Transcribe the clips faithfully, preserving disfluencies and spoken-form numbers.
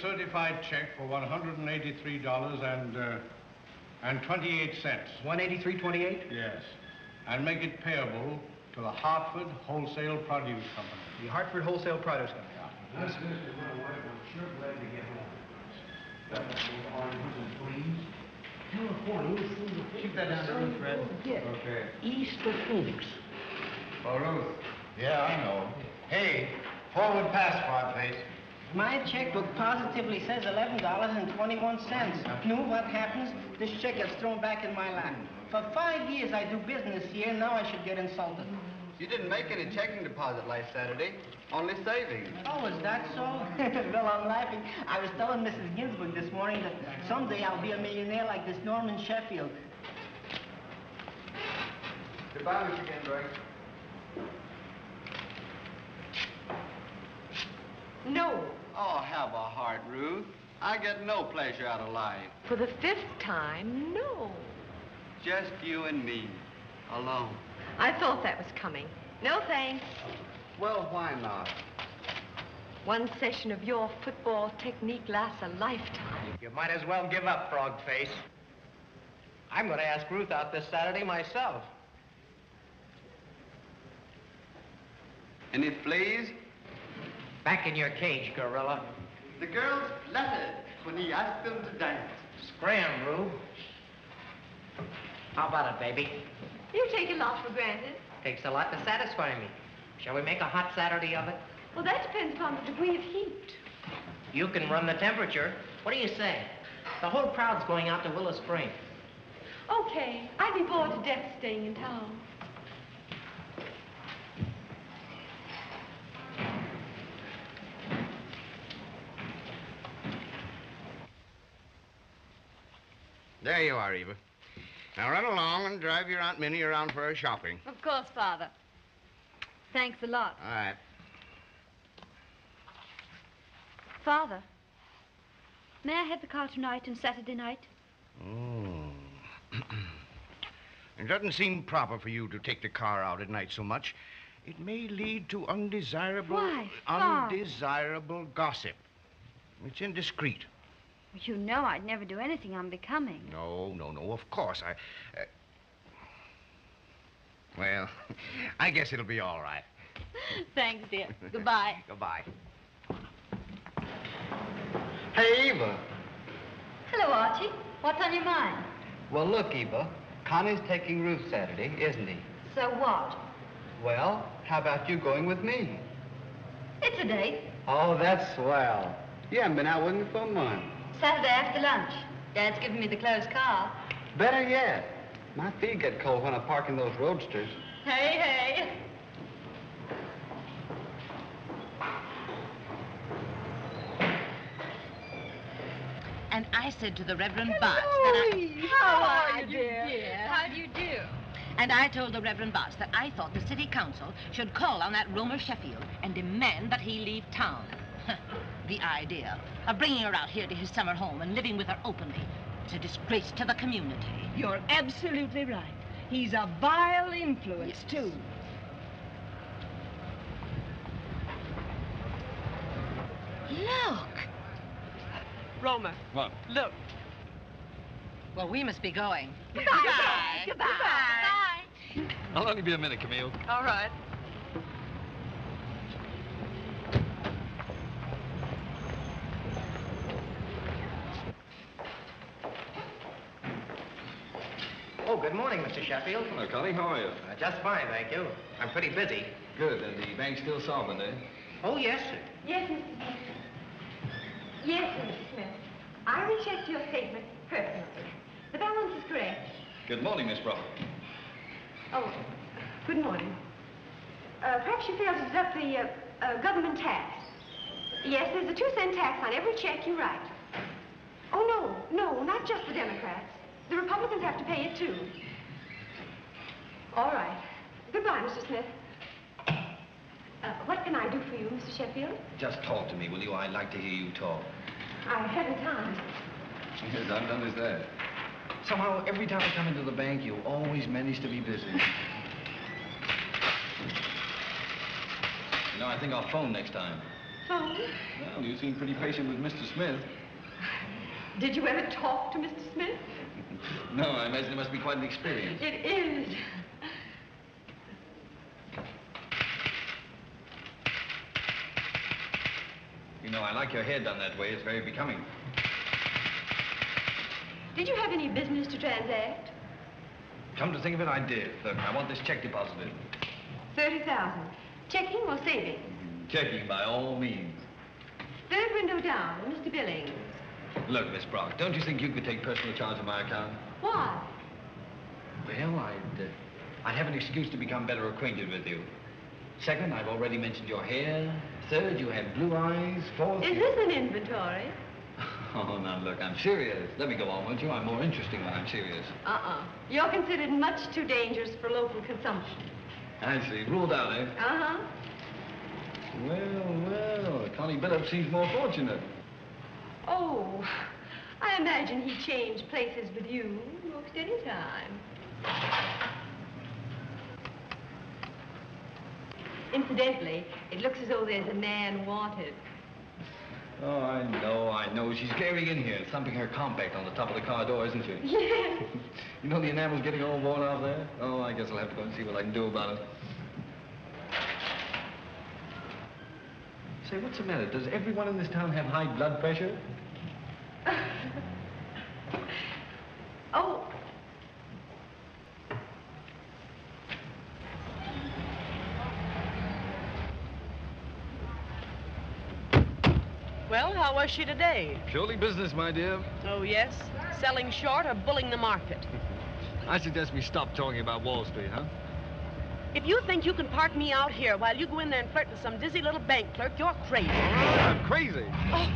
Certified check for one hundred and eighty-three dollars and uh, and twenty-eight cents. One eighty-three twenty-eight. Yes, and make it payable to the Hartford Wholesale Produce Company. The Hartford Wholesale Produce Company. Yeah. Mister Willoway, we're sure glad to get home. California, California. Keep that down to Ruth, Fred. Okay. East of Phoenix. Oh, Ruth. Yeah, I know. Hey, forward pass for please. My checkbook positively says eleven dollars and twenty-one cents. You know what happens? This check gets thrown back in my lap. For five years I do business here, now I should get insulted. You didn't make any checking deposit last Saturday, only savings. Oh, is that so? Well, I'm laughing. I was telling Missus Ginsburg this morning that someday I'll be a millionaire like this Norman Sheffield. Goodbye, Mister Ginsburg. No. Oh, have a heart, Ruth. I get no pleasure out of life. For the fifth time, no. Just you and me, alone. I thought that was coming. No, thanks. Well, why not? One session of your football technique lasts a lifetime. You might as well give up, frog face. I'm going to ask Ruth out this Saturday myself. Any fleas? Back in your cage, gorilla. The girls fluttered when he asked them to dance. Scram, Rue. How about it, baby? You take a lot for granted. Takes a lot to satisfy me. Shall we make a hot Saturday of it? Well, that depends upon the degree of heat. You can run the temperature. What do you say? The whole crowd's going out to Willow Springs. Okay. I'd be bored to death staying in town. There you are, Eva. Now run along and drive your Aunt Minnie around for her shopping. Of course, Father. Thanks a lot. All right. Father, may I have the car tonight and Saturday night? Oh. It doesn't seem proper for you to take the car out at night so much. It may lead to undesirable... Why, Father? Undesirable gossip. It's indiscreet. You know I'd never do anything unbecoming. No, no, no, of course. I... Uh, well, I guess it'll be all right. Thanks, dear. Goodbye. Goodbye. Hey, Eva. Hello, Archie. What's on your mind? Well, look, Eva, Connie's taking Ruth Saturday, isn't he? So what? Well, how about you going with me? It's a date. Oh, that's swell. You haven't been out with me for a month. Saturday after lunch. Dad's giving me the closed car. Better yet. My feet get cold when I park in those roadsters. Hey, hey. And I said to the Reverend Hello, Bart that I... How, How are you, dear? dear? How do you do? And I told the Reverend Bart that I thought the city council should call on that Romer Sheffield and demand that he leave town. The idea of bringing her out here to his summer home and living with her openly. It's a disgrace to the community. You're absolutely right. He's a vile influence, yes, too. Look. Roma. What? Look. Well, we must be going. Goodbye. Goodbye. Goodbye. Goodbye. Bye. I'll only be a minute, Camille. All right. Oh, good morning, Mister Sheffield. Hello, Connie. How are you? Uh, just fine, thank you. I'm pretty busy. Good. And the bank's still solvent, eh? Oh, yes, sir. Yes, Mister Smith. Yes, Mister Smith. I rechecked your statement personally. The balance is correct. Good morning, Miss Brock. Oh, good morning. Uh, perhaps you failed to deduct the uh, uh, government tax. Yes, there's a two-cent tax on every check you write. Oh, no, no, not just the Democrats. The Republicans have to pay it, too. All right. Goodbye, Mister Smith. Uh, what can I do for you, Mister Sheffield? Just talk to me, will you? I'd like to hear you talk. I haven't time. Yes, I'm done as that. Somehow, every time I come into the bank, you always manage to be busy. You know, I think I'll phone next time. Phone? Well, you seem pretty patient with Mister Smith. Did you ever talk to Mister Smith? No, I imagine it must be quite an experience. It is. You know, I like your hair done that way. It's very becoming. Did you have any business to transact? Come to think of it, I did. Look, I want this check deposited. thirty thousand. Checking or savings? Mm-hmm. Checking, by all means. Third window down, Mister Billings. Look, Miss Brock, don't you think you could take personal charge of my account? Why? Well, I'd, uh, I'd have an excuse to become better acquainted with you. Second, I've already mentioned your hair. Third, you have blue eyes. Fourth... Is this an inventory? Oh, now, look, I'm serious. Let me go on, won't you? I'm more interesting when I'm serious. Uh-uh. You're considered much too dangerous for local consumption. I see. Ruled out, eh? Uh-huh. Well, well, Connie Billups seems more fortunate. Oh, I imagine he changed places with you most any time. Incidentally, it looks as though there's a man wanted. Oh, I know, I know. She's carrying in here, thumping her compact on the top of the car door, isn't she? Yes. You know the enamel's getting all worn off there? Oh, I guess I'll have to go and see what I can do about it. Say, what's the matter? Does everyone in this town have high blood pressure? Oh. Well, how was she today? Purely business, my dear. Oh, yes? Selling short or bulling the market? I suggest we stop talking about Wall Street, huh? If you think you can park me out here while you go in there and flirt with some dizzy little bank clerk, you're crazy. I'm crazy. Oh.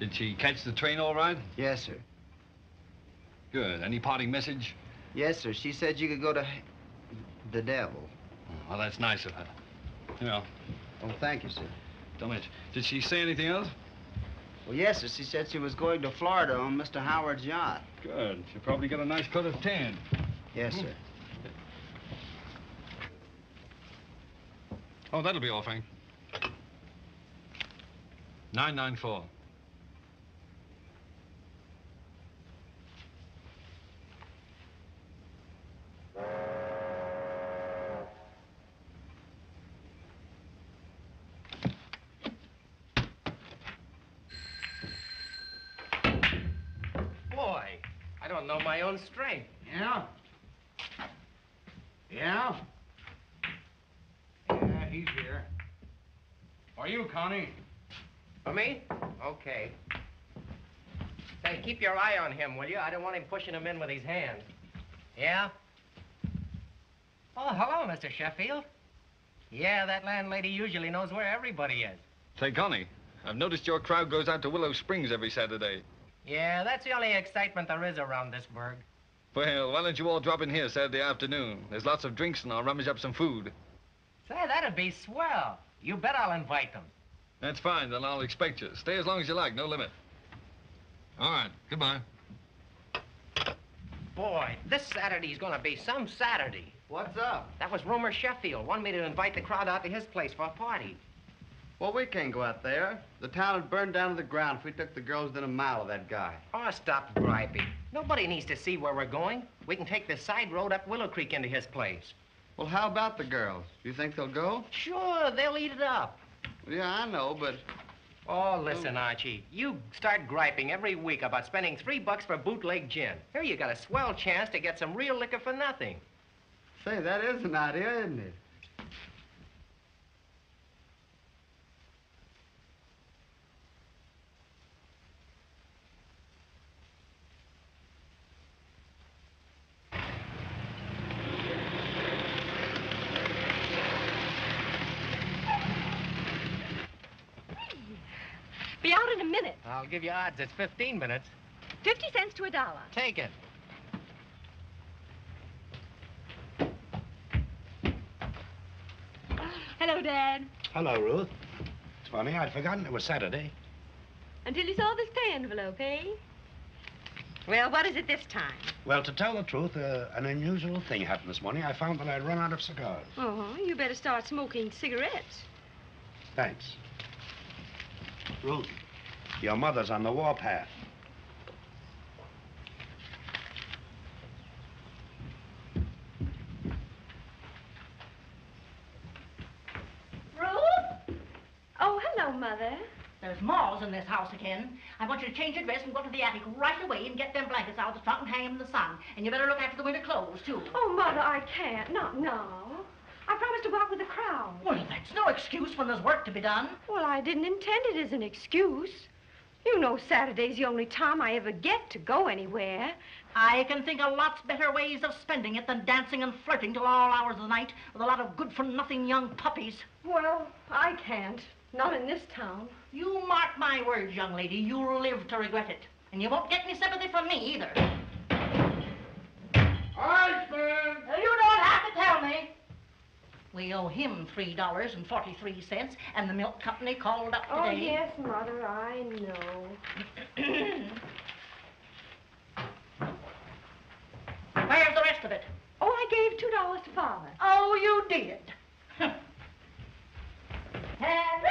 Did she catch the train all right? Yes, sir. Good. Any parting message? Yes, sir. She said you could go to the devil. Well, that's nice of her. You know. Oh, thank you, sir. Don't mention. Did she say anything else? Well, yes, sir. She said she was going to Florida on Mister Howard's yacht. Good. She'll probably get a nice coat of tan. Yes, sir. Oh, that'll be all, Frank. nine nine four. Know my own strength. Yeah. Yeah. Yeah, he's here. For you, Connie. For me? Okay. Say, keep your eye on him, will you? I don't want him pushing him in with his hands. Yeah? Oh, hello, Mister Sheffield. Yeah, that landlady usually knows where everybody is. Say, Connie, I've noticed your crowd goes out to Willow Springs every Saturday. Yeah, that's the only excitement there is around this burg. Well, why don't you all drop in here Saturday afternoon? There's lots of drinks and I'll rummage up some food. Say, that'd be swell. You bet I'll invite them. That's fine, then I'll expect you. Stay as long as you like, no limit. All right, goodbye. Boy, this Saturday's gonna be some Saturday. What's up? That was Rumor Sheffield. Wanted me to invite the crowd out to his place for a party. Well, we can't go out there. The town would burn down to the ground if we took the girls within a mile of that guy. Oh, stop griping. Nobody needs to see where we're going. We can take the side road up Willow Creek into his place. Well, how about the girls? You think they'll go? Sure, they'll eat it up. Yeah, I know, but... Oh, listen, Archie. You start griping every week about spending three bucks for bootleg gin. Here you got a swell chance to get some real liquor for nothing. Say, that is an idea, isn't it? Be out in a minute. I'll give you odds. It's fifteen minutes. fifty cents to a dollar. Take it. Hello, Dad. Hello, Ruth. It's funny, I'd forgotten it was Saturday. Until you saw this pay envelope, eh? Well, what is it this time? Well, to tell the truth, uh, an unusual thing happened this morning. I found that I'd run out of cigars. Oh, you better start smoking cigarettes. Thanks. Ruth, your mother's on the warpath. There's moths in this house again. I want you to change your dress and go to the attic right away and get them blankets out of the trunk and hang them in the sun. And you better look after the winter clothes, too. Oh, Mother, I can't. Not now. I promised to walk with the crowd. Well, that's no excuse when there's work to be done. Well, I didn't intend it as an excuse. You know Saturday's the only time I ever get to go anywhere. I can think of lots better ways of spending it than dancing and flirting till all hours of the night with a lot of good-for-nothing young puppies. Well, I can't. Not in this town. You mark my words, young lady. You'll live to regret it. And you won't get any sympathy from me, either. Irishman! You don't have to tell me. We owe him three dollars and forty-three cents, and the milk company called up today. Oh, yes, Mother, I know. Where's the rest of it? Oh, I gave two dollars to Father. Oh, you did. Harry!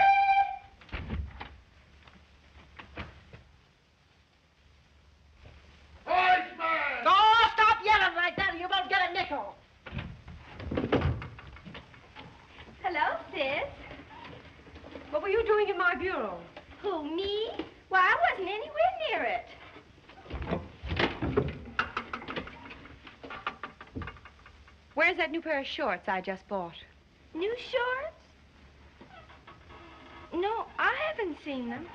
Horseman! Oh, stop yelling like that or you won't get a nickel. Hello, sis. What were you doing in my bureau? Who, me? Why, I wasn't anywhere near it. Where's that new pair of shorts I just bought? New shorts? No, I haven't seen them.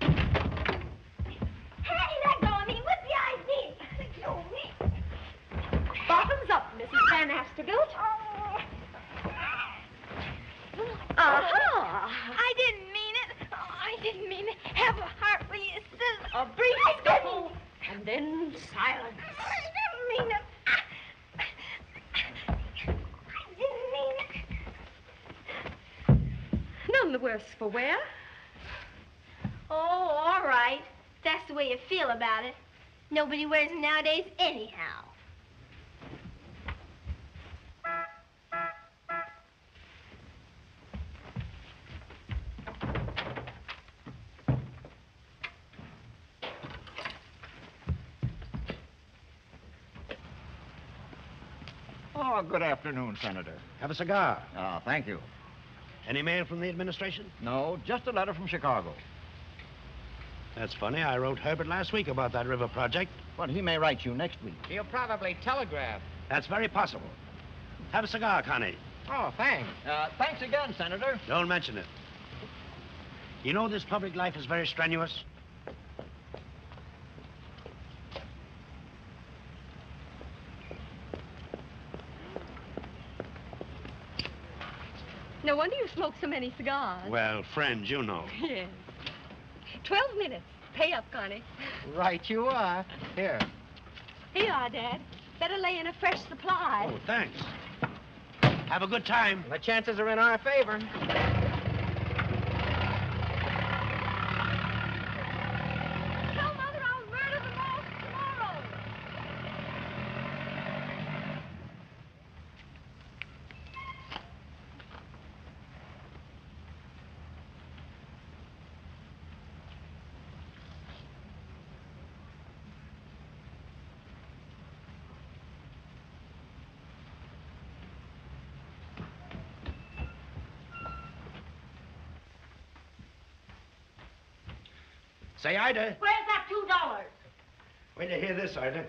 Hey, let go of me. What's the idea? Kill me. Bottoms up, Missus Van Astorgilt. Uh-huh. I didn't mean it. Oh, I didn't mean it. Have a heart for your sister. A brief scuffle, and then silence. I didn't mean it. None the worse for wear. Oh, all right. That's the way you feel about it. Nobody wears them nowadays anyhow. Oh, good afternoon, Senator. Have a cigar. Oh, thank you. Any mail from the administration? No, just a letter from Chicago. That's funny. I wrote Herbert last week about that river project. Well, he may write you next week. He'll probably telegraph. That's very possible. Have a cigar, Connie. Oh, thanks. Uh, thanks again, Senator. Don't mention it. You know this public life is very strenuous. No wonder you smoke so many cigars. Well, friends, you know. Yes. Twelve minutes. Pay up, Connie. Right you are. Here. Here you are, Dad. Better lay in a fresh supply. Oh, thanks. Have a good time. The chances are in our favor. Say, Ida. Where's that two dollars? Wait to hear this, Ida.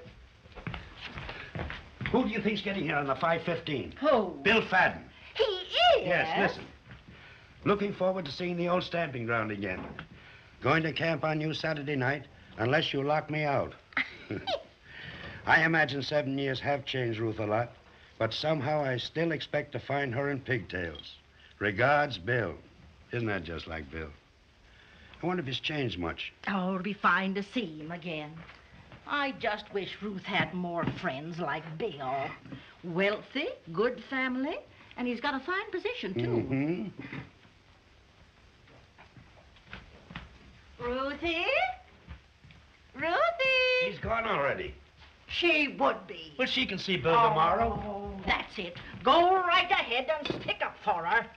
Who do you think's getting here on the five fifteen? Who? Bill Fadden. He is? Yes, listen. Looking forward to seeing the old stamping ground again. Going to camp on you Saturday night, unless you lock me out. I imagine seven years have changed Ruth a lot, but somehow I still expect to find her in pigtails. Regards, Bill. Isn't that just like Bill? I wonder if he's changed much. Oh, it'll be fine to see him again. I just wish Ruth had more friends like Bill. Wealthy, good family, and he's got a fine position, too. Mm-hmm. Ruthie? Ruthie? He's gone already. She would be. Well, she can see Bill oh, tomorrow. That's it. Go right ahead and stick up for her.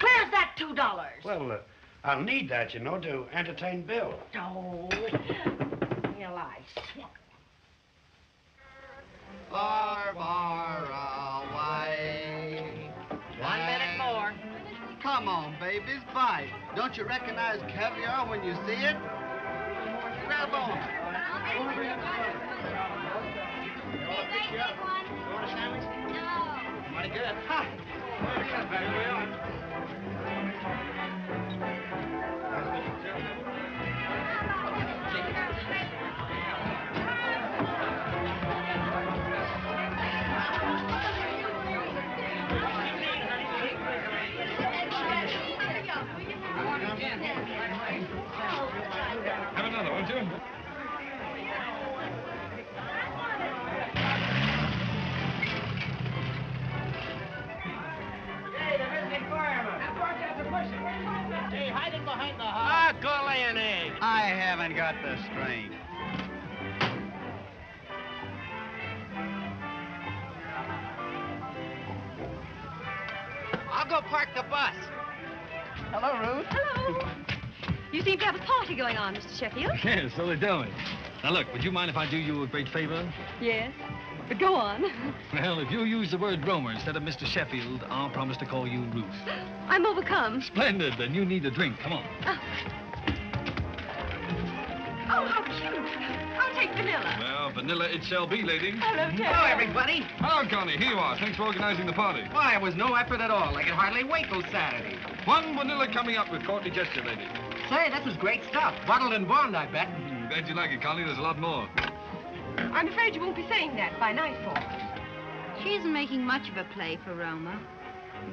Where's that two dollars? Well, uh, I'll need that, you know, to entertain Bill. Oh, well, I swung. Far, far away. One minute more. Come on, babies, bite. Don't you recognize caviar when you see it? Grab on. You want a sandwich? No. Mighty good. Ha! Very well. Have another, won't you? Hey, hide it behind the house. Ah, go lay an egg. I haven't got the strength. I'll go park the bus. Hello, Ruth. Hello. You seem to have a party going on, Mister Sheffield. Yes, so they're doing. Now, look, would you mind if I do you a great favor? Yes, but go on. Well, if you use the word Romer instead of Mister Sheffield, I'll promise to call you Ruth. I'm overcome. Splendid. Then you need a drink. Come on. Oh, oh how cute. I'll take vanilla. Well, vanilla it shall be, lady. Hello, Ted. Hello, everybody. Hello, Connie. Here you are. Thanks for organizing the party. Why, it was no effort at all. I could hardly wait till Saturday. One vanilla coming up with courtly gesture, lady. Say, this is great stuff. Bottled and bond, I bet. Glad you like it, Connie. There's a lot more. I'm afraid you won't be saying that by nightfall. She isn't making much of a play for Roma.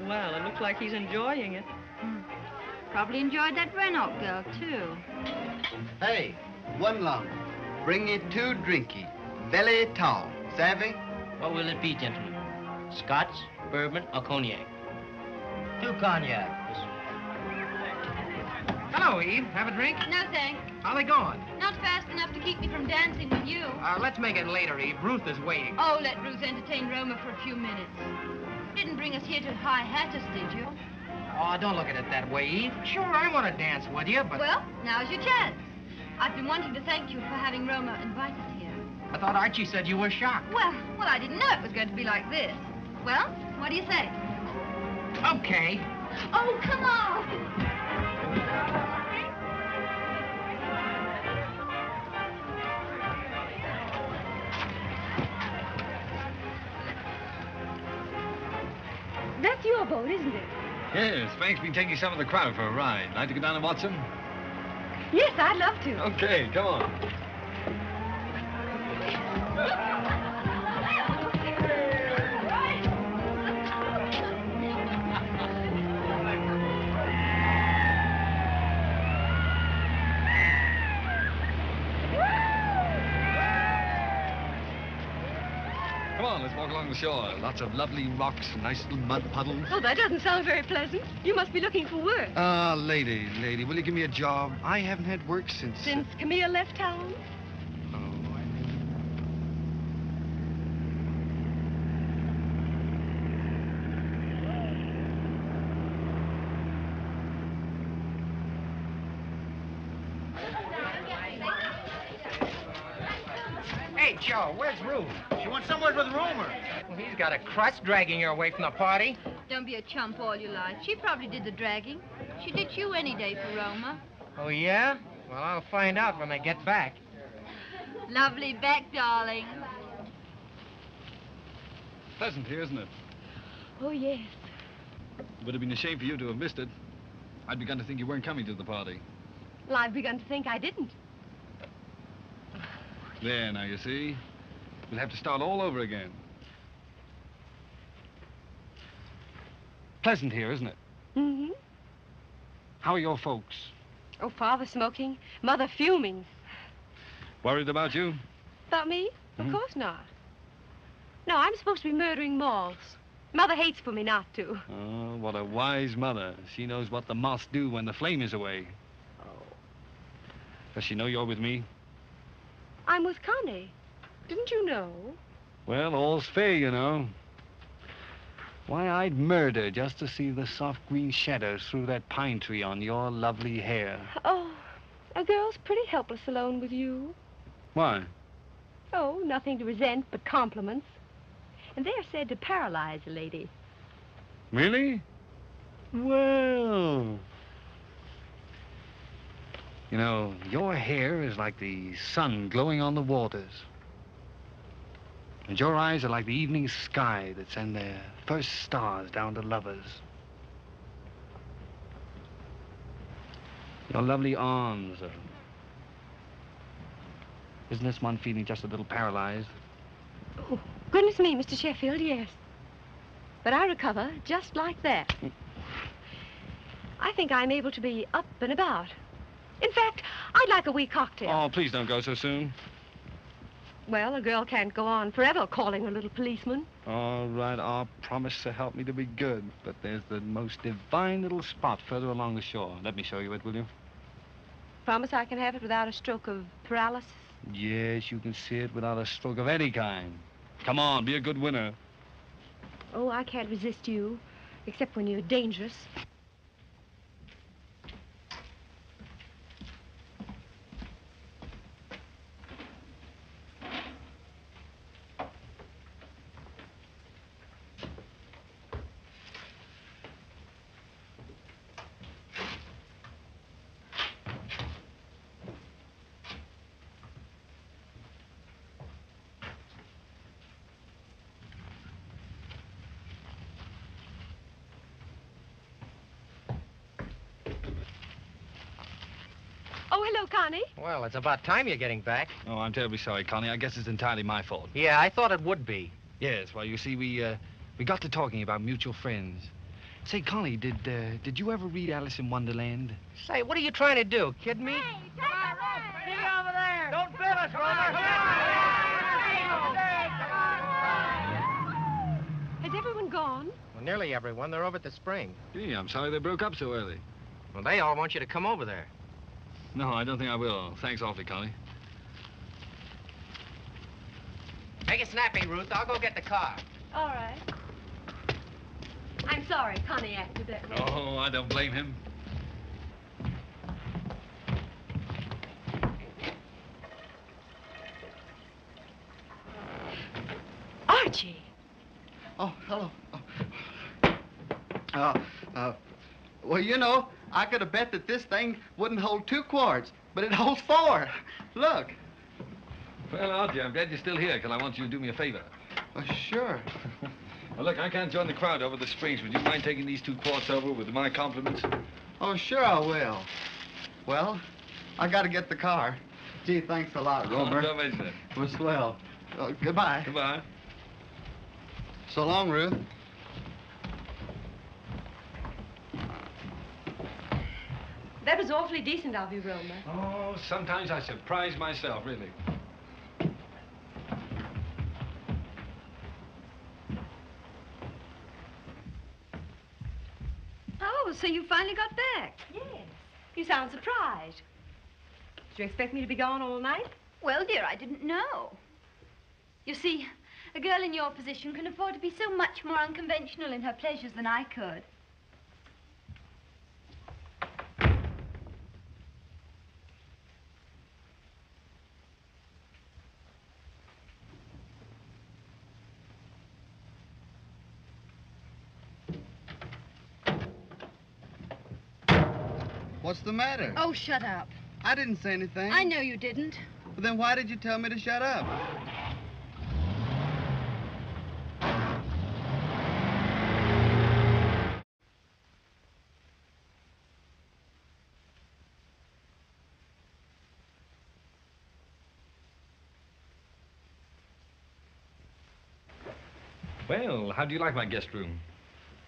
Well, it looks like he's enjoying it. Mm. Probably enjoyed that Renault girl, too. Hey, one long. Bring it two drinky. Belly tall. Savvy? What will it be, gentlemen? Scotch, bourbon, or cognac? Two cognac. Hello, Eve. Have a drink? No, thanks. How are they going? Not fast enough to keep me from dancing with you. Uh, let's make it later, Eve. Ruth is waiting. Oh, let Ruth entertain Roma for a few minutes. You didn't bring us here to high hat us, did you? Oh, don't look at it that way, Eve. Sure, I want to dance with you, but... Well, now's your chance. I've been wanting to thank you for having Roma invite us here. I thought Archie said you were shocked. Well, well, I didn't know it was going to be like this. Well, what do you say? Okay. Oh, come on! That's your boat, isn't it? Yes, Frank's been taking some of the crowd for a ride. Like to go down to Watson? Yes, I'd love to. Okay, come on. Walk along the shore. Lots of lovely rocks, nice little mud puddles. Oh, that doesn't sound very pleasant. You must be looking for work. Ah, uh, lady, lady, will you give me a job? I haven't had work since... Since uh... Camille left town? Where's Ruth? She went somewhere with Romer. Well, he's got a crust dragging her away from the party. Don't be a chump all your life. She probably did the dragging. She did you any day for Romer. Oh, yeah? Well, I'll find out when I get back. Lovely back, darling. Pleasant here, isn't it? Oh, yes. It would have been a shame for you to have missed it. I'd begun to think you weren't coming to the party. Well, I've begun to think I didn't. There, now, you see. We'll have to start all over again. Pleasant here, isn't it? Mm-hmm. How are your folks? Oh, Father smoking, Mother fuming. Worried about you? About me? Mm-hmm. Of course not. No, I'm supposed to be murdering moths. Mother hates for me not to. Oh, what a wise mother. She knows what the moths do when the flame is away. Oh. Does she know you're with me? I'm with Connie. Didn't you know? Well, all's fair, you know. Why, I'd murder just to see the soft green shadows through that pine tree on your lovely hair. Oh, a girl's pretty helpless alone with you. Why? Oh, nothing to resent but compliments. And they're said to paralyze a lady. Really? Well. You know, your hair is like the sun glowing on the waters. And your eyes are like the evening sky that send their first stars down to lovers. Your lovely arms are... Isn't this one feeling just a little paralyzed? Oh, goodness me, Mister Sheffield, yes. But I recover just like that. I think I'm able to be up and about. In fact, I'd like a wee cocktail. Oh, please don't go so soon. Well, a girl can't go on forever calling her little policeman. All right, I'll promise to help me to be good. But there's the most divine little spot further along the shore. Let me show you it, will you? Promise I can have it without a stroke of paralysis? Yes, you can see it without a stroke of any kind. Come on, be a good winner. Oh, I can't resist you, except when you're dangerous. Connie? Well, it's about time you're getting back. Oh, I'm terribly sorry, Connie. I guess it's entirely my fault. Yeah, I thought it would be. Yes, well, you see, we, uh, we got to talking about mutual friends. Say, Connie, did, uh, did you ever read Alice in Wonderland? Say, what are you trying to do, kid me? Hey, take us away! Get over there! Don't bill us, Robert! Has everyone gone? Well, nearly everyone. They're over at the spring. Gee, I'm sorry they broke up so early. Well, they all want you to come over there. No, I don't think I will. Thanks awfully, Connie. Make it snappy, Ruth. I'll go get the car. All right. I'm sorry Connie acted that way. Oh, I don't blame him. Archie! Oh, hello. Oh. Uh, uh, well, you know, I could have bet that this thing wouldn't hold two quarts, but it holds four. Look. Well, Archie, I'm glad you're still here, because I want you to do me a favor. Oh, sure. Well, look, I can't join the crowd over the springs. Would you mind taking these two quarts over with my compliments? Oh, sure I will. Well, I got to get the car. Gee, thanks a lot, Rover. Don't mention it. It was swell. Oh, goodbye. Goodbye. So long, Ruth. That was awfully decent of you, Wilma. Oh, sometimes I surprise myself, really. Oh, so you finally got back? Yes. You sound surprised. Did you expect me to be gone all night? Well, dear, I didn't know. You see, a girl in your position can afford to be so much more unconventional in her pleasures than I could. What's the matter? Oh, shut up. I didn't say anything. I know you didn't. Well, then why did you tell me to shut up? Well, how do you like my guest room?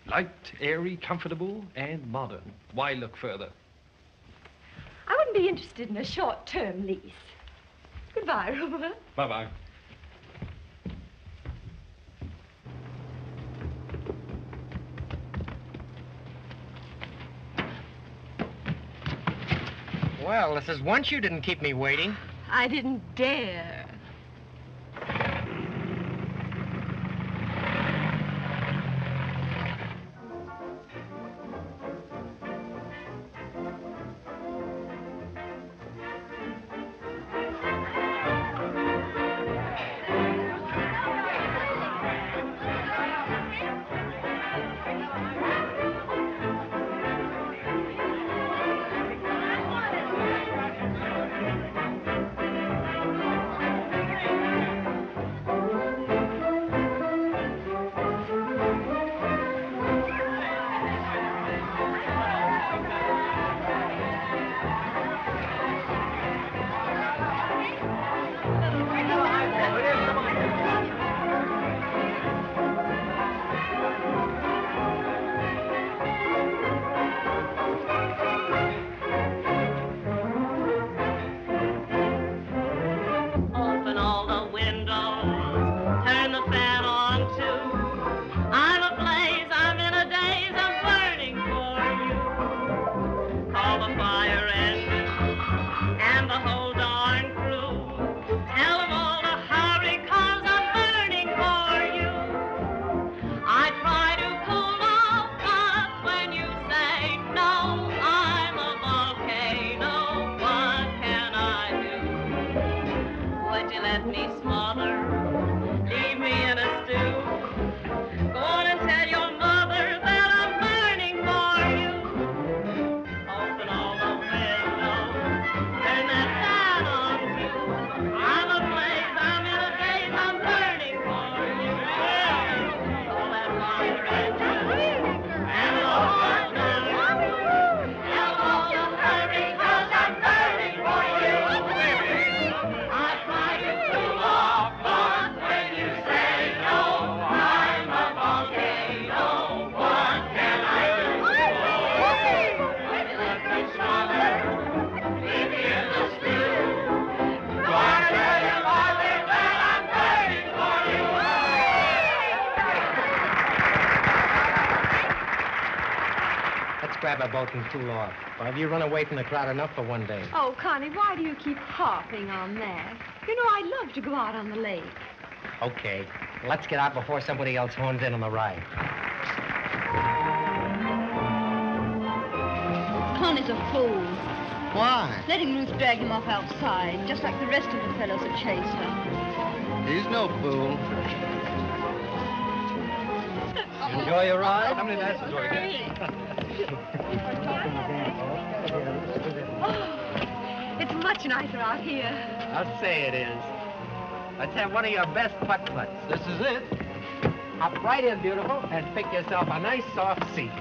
Light, airy, comfortable, and modern. Why look further? wouldn't be interested in a short-term lease. Goodbye, Robert. Bye-bye. Well, this is once you didn't keep me waiting. I didn't dare. Too off. Well, have you run away from the crowd enough for one day? Oh, Connie, why do you keep harping on that? You know, I love to go out on the lake. Okay. Let's get out before somebody else horns in on the ride. Connie's a fool. Why? Letting Ruth drag him off outside, just like the rest of the fellows that chase her. He's no fool. Enjoy your ride? How many nights enjoy it? Oh, it's much nicer out here. I'll say it is. Let's have one of your best putt-putts. This is it. Hop right in, beautiful, and pick yourself a nice soft seat.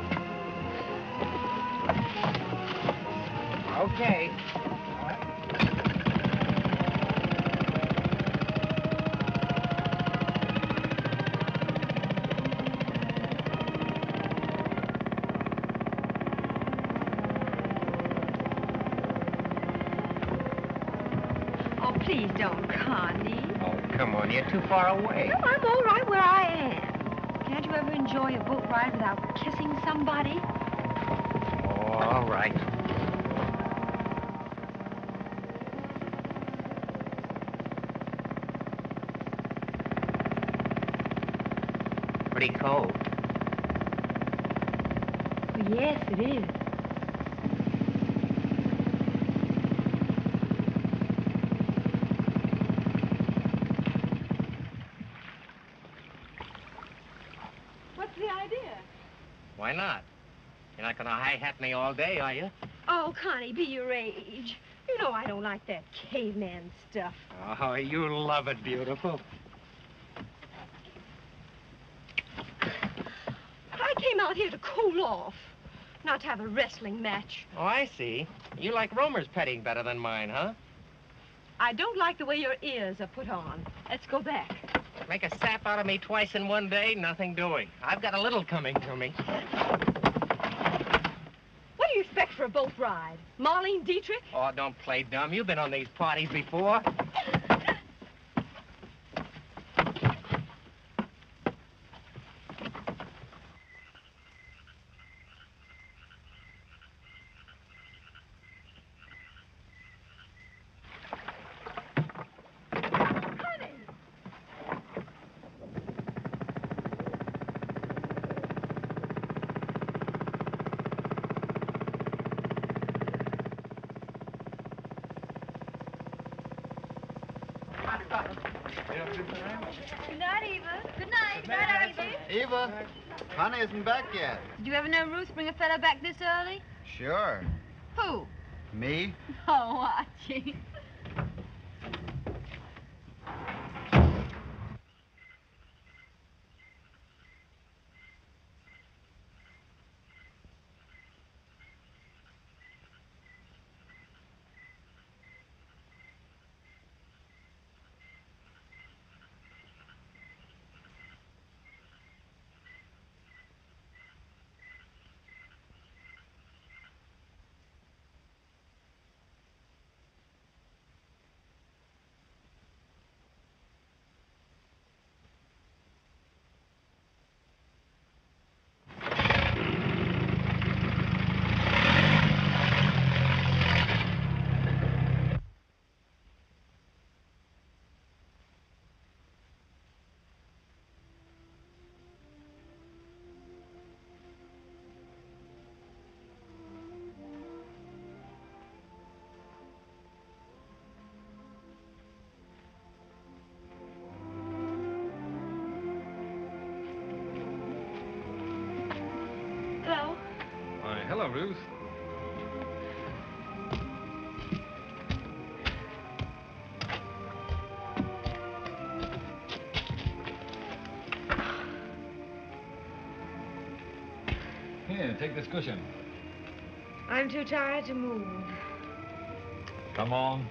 Okay. Too far away. No, I'm all right where I am. Can't you ever enjoy a boat ride without kissing somebody? Oh, all right. Pretty cold. Oh, yes, it is. Why not? You're not going to hi-hat me all day, are you? Oh, Connie, be your age. You know I don't like that caveman stuff. Oh, you love it, beautiful. But I came out here to cool off, not to have a wrestling match. Oh, I see. You like Romer's petting better than mine, huh? I don't like the way your ears are put on. Let's go back. Make a sap out of me twice in one day, nothing doing. I've got a little coming to me. What do you expect for a boat ride. Marlene Dietrich? Oh, don't play dumb. You've been on these parties before. Eva, Connie isn't back yet. Did you ever know Ruth bring a fella back this early? Sure. Who? Me. Oh, Archie. Hello, Ruth. Here, take this cushion. I'm too tired to move. Come on.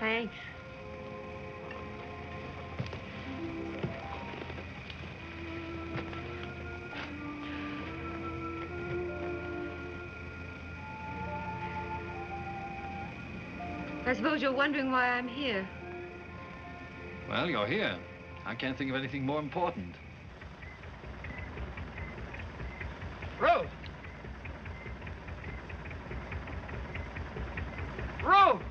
Thanks. I suppose you're wondering why I'm here. Well, you're here. I can't think of anything more important. Ruth! Ruth!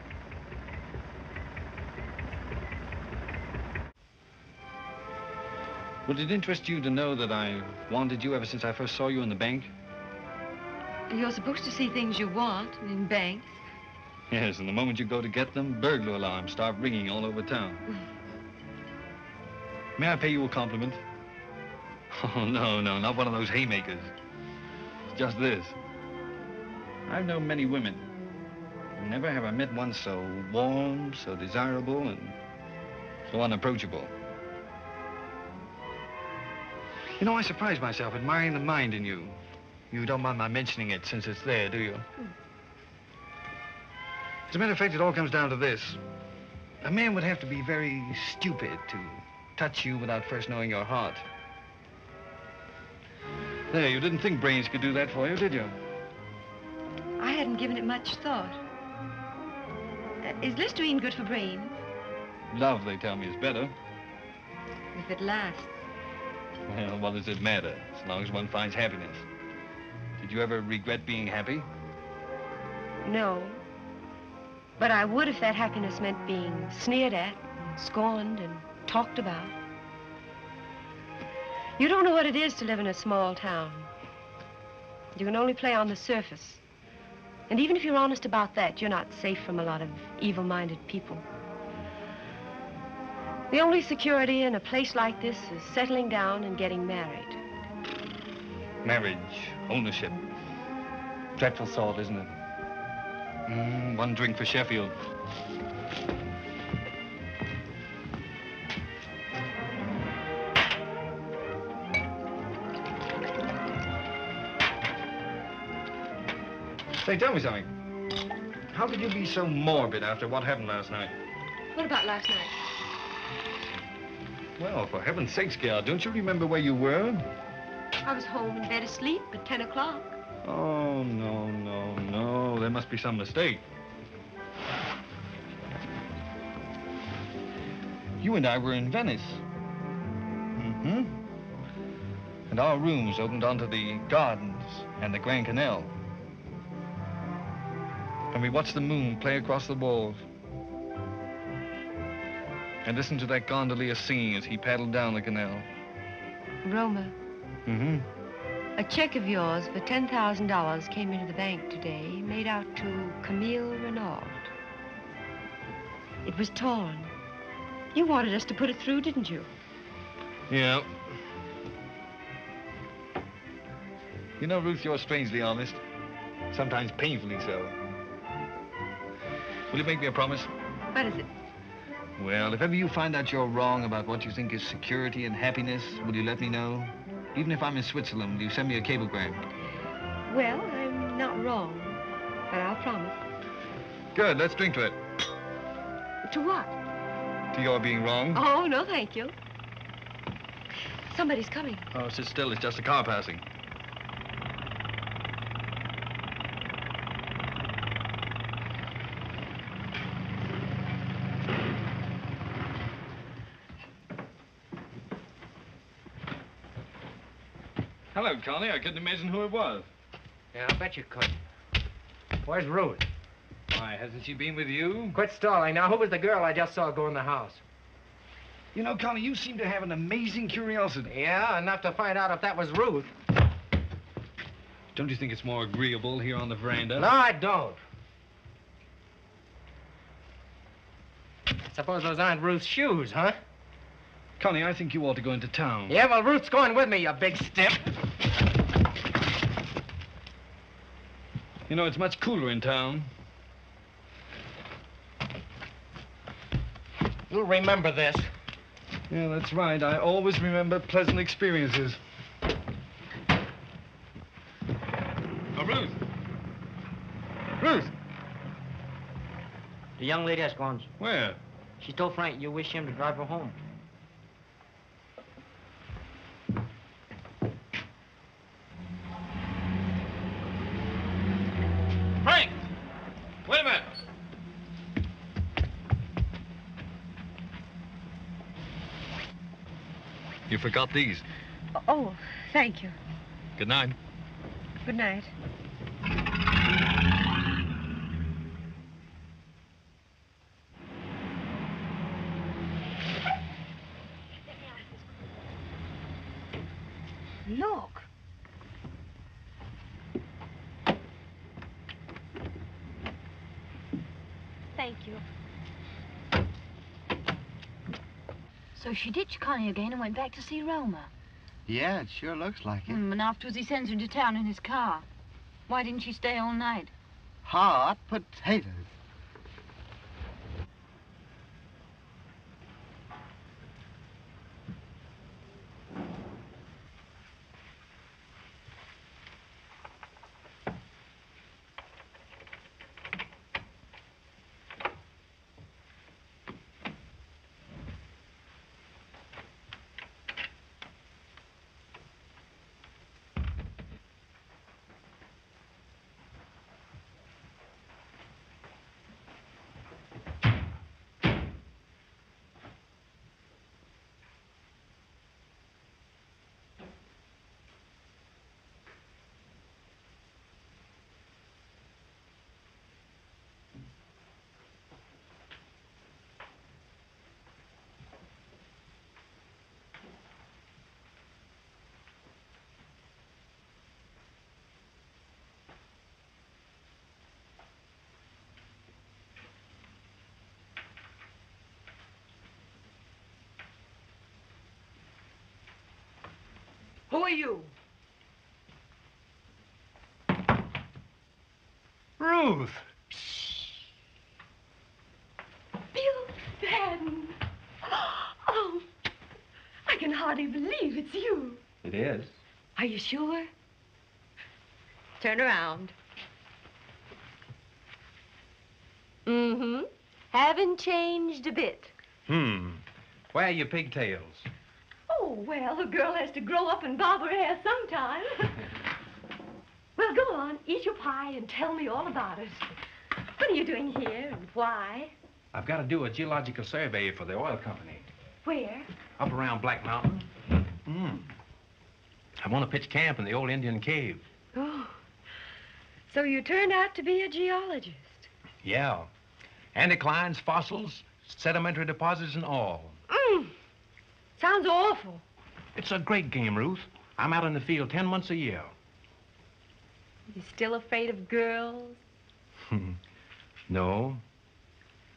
Would it interest you to know that I wanted you ever since I first saw you in the bank? You're supposed to see things you want in banks. Yes, and the moment you go to get them, burglar alarms start ringing all over town. May I pay you a compliment? Oh, no, no, not one of those haymakers. Just this. I've known many women. Never have I met one so warm, so desirable, and so unapproachable. You know, I surprise myself admiring the mind in you. You don't mind my mentioning it since it's there, do you? Mm. As a matter of fact, it all comes down to this. A man would have to be very stupid to touch you without first knowing your heart. There, you didn't think brains could do that for you, did you? I hadn't given it much thought. Uh, is Listerine good for brains? Love, they tell me, is better. If it lasts. Well, what does it matter, as long as one finds happiness? Did you ever regret being happy? No. But I would if that happiness meant being sneered at, and scorned, and talked about. You don't know what it is to live in a small town. You can only play on the surface. And even if you're honest about that, you're not safe from a lot of evil-minded people. The only security in a place like this is settling down and getting married. Marriage, ownership. Dreadful thought, isn't it? Mm, one drink for Sheffield. Say, tell me something. How could you be so morbid after what happened last night? What about last night? Well, for heaven's sakes, girl, don't you remember where you were? I was home in bed asleep at ten o'clock. Oh, no, no, no. There must be some mistake. You and I were in Venice. Mm-hmm. And our rooms opened onto the gardens and the Grand Canal. And we watched the moon play across the walls. And listened to that gondolier singing as he paddled down the canal. Roma. Mm-hmm. A check of yours for ten thousand dollars came into the bank today, made out to Camille Renaud. It was torn. You wanted us to put it through, didn't you? Yeah. You know, Ruth, you're strangely honest. Sometimes painfully so. Will you make me a promise? What is it? Well, if ever you find out you're wrong about what you think is security and happiness, will you let me know? Even if I'm in Switzerland, will you send me a cablegram? Well, I'm not wrong, but I'll promise. Good, let's drink to it. To what? To your being wrong. Oh, no, thank you. Somebody's coming. Oh, sit still, it's just a car passing. Hello, Connie. I couldn't imagine who it was. Yeah, I bet you couldn't. Where's Ruth? Why, hasn't she been with you? Quit stalling. Now, who was the girl I just saw go in the house? You know, Connie, you seem to have an amazing curiosity. Yeah, enough to find out if that was Ruth. Don't you think it's more agreeable here on the veranda? No, I don't. Suppose those aren't Ruth's shoes, huh? Connie, I think you ought to go into town. Yeah, well, Ruth's going with me, you big stiff. You know, it's much cooler in town. You'll remember this. Yeah, that's right. I always remember pleasant experiences. Oh, Ruth! Ruth! The young lady has gone. Where? She told Frank you wish him to drive her home. You forgot these. Oh, thank you. Good night. Good night. Look. Thank you. So she ditched Connie again and went back to see Roma. Yeah, it sure looks like it. Mm, and afterwards he sends her to town in his car. Why didn't she stay all night? Hot potatoes. Who are you? Ruth. Bill Fadden. Oh, I can hardly believe it's you. It is. Are you sure? Turn around. Mm-hmm. Haven't changed a bit. Hmm. Where are your pigtails? Oh, well, a girl has to grow up and bob her hair sometime. Well, go on, eat your pie and tell me all about it. What are you doing here and why? I've got to do a geological survey for the oil company. Where? Up around Black Mountain. Mm. I want to pitch camp in the old Indian cave. Oh. So you turned out to be a geologist. Yeah. Anticlines, fossils, sedimentary deposits, and all. Mm. Sounds awful. It's a great game, Ruth. I'm out in the field ten months a year. You still afraid of girls? No.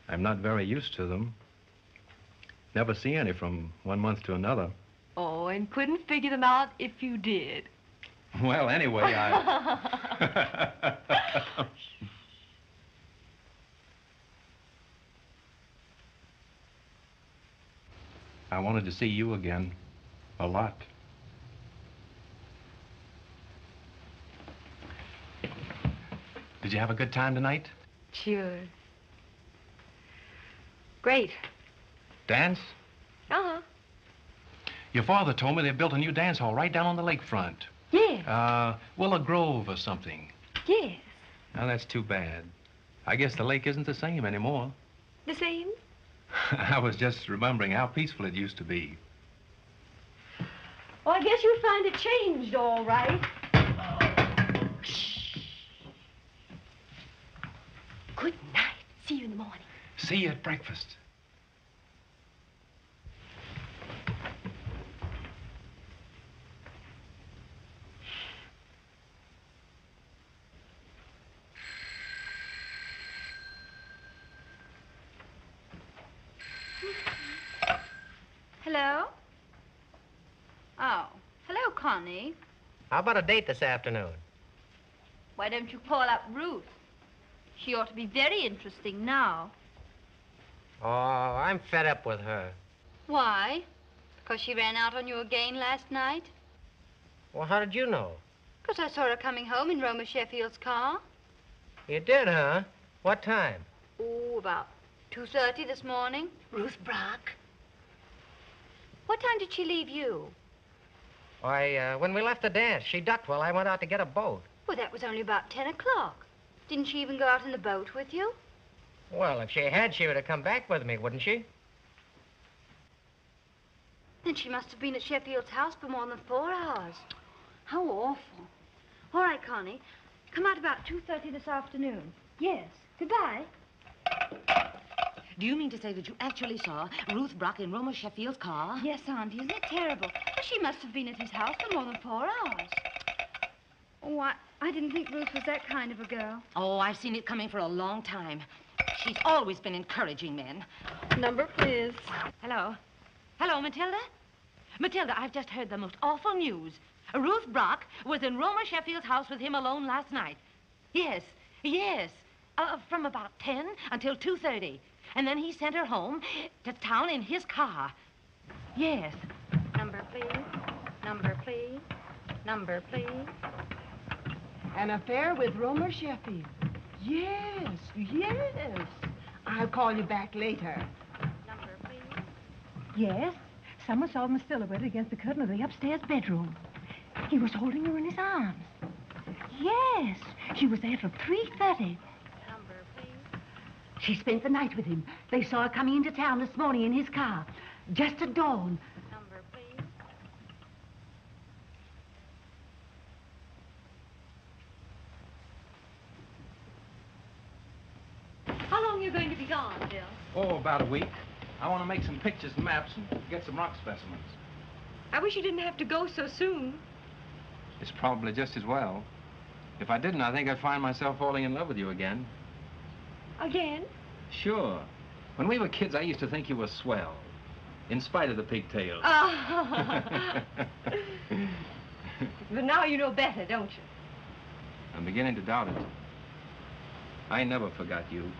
I'm not very used to them. Never see any from one month to another. Oh, and couldn't figure them out if you did. Well, anyway, I... I wanted to see you again. A lot. Did you have a good time tonight? Sure. Great. Dance? Uh-huh. Your father told me they built a new dance hall right down on the lakefront. Yes. Uh, Willow Grove or something. Yes. Now, that's too bad. I guess the lake isn't the same anymore. The same? I was just remembering how peaceful it used to be. Well, I guess you'll find it changed, all right. Oh. Shh. Good night. See you in the morning. See you at breakfast. Hello? Oh, hello, Connie. How about a date this afternoon? Why don't you call up Ruth? She ought to be very interesting now. Oh, I'm fed up with her. Why? Because she ran out on you again last night? Well, how did you know? Because I saw her coming home in Roma Sheffield's car. You did, huh? What time? Oh, about two thirty this morning. Ruth Brock. What time did she leave you? Why, uh, when we left the dance, she ducked while I went out to get a boat. Well, that was only about ten o'clock. Didn't she even go out in the boat with you? Well, if she had, she would have come back with me, wouldn't she? Then she must have been at Sheffield's house for more than four hours. How awful. All right, Connie, come out about two thirty this afternoon. Yes. Goodbye. Do you mean to say that you actually saw Ruth Brock in Roma Sheffield's car? Yes, Auntie. Isn't that terrible? She must have been at his house for more than four hours. Oh, I, I didn't think Ruth was that kind of a girl. Oh, I've seen it coming for a long time. She's always been encouraging men. Number, please. Hello. Hello, Matilda. Matilda, I've just heard the most awful news. Ruth Brock was in Roma Sheffield's house with him alone last night. Yes, yes. Uh, from about ten until two thirty. And then he sent her home to town in his car. Yes. Number, please. Number, please. Number, please. An affair with Roma Sheffield. Yes, yes. I'll call you back later. Number, please. Yes. Someone saw him silhouetted against the curtain of the upstairs bedroom. He was holding her in his arms. Yes. She was there till three thirty. She spent the night with him. They saw her coming into town this morning in his car, just at dawn. Number, please. How long are you going to be gone, Bill? Oh, about a week. I want to make some pictures and maps and get some rock specimens. I wish you didn't have to go so soon. It's probably just as well. If I didn't, I think I'd find myself falling in love with you again. Again? Sure. When we were kids, I used to think you were swell, in spite of the pigtails. Oh. But now you know better, don't you? I'm beginning to doubt it. I never forgot you.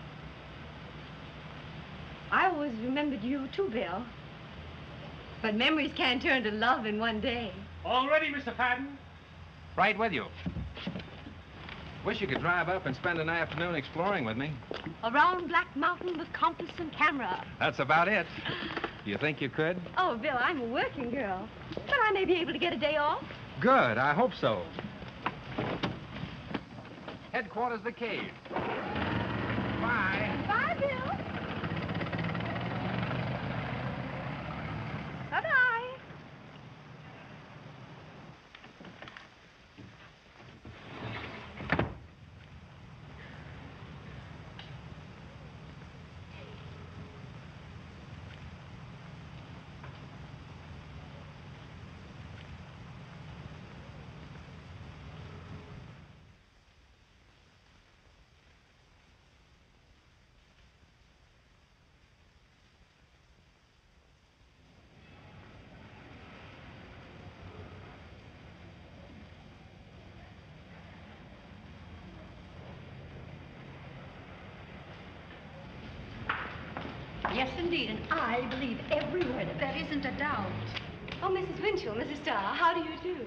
I always remembered you, too, Bill. But memories can't turn to love in one day. All ready, Mister Patton? Right with you. Wish you could drive up and spend an afternoon exploring with me. Around Black Mountain with compass and camera. That's about it. You think you could? Oh, Bill, I'm a working girl. But I may be able to get a day off. Good. I hope so. Headquarters, the cave. Bye. Bye, Bill. Bye-bye. Yes, indeed, and I believe every word of it. There isn't a doubt. Oh, Missus Winchell, Missus Starr, how do you do?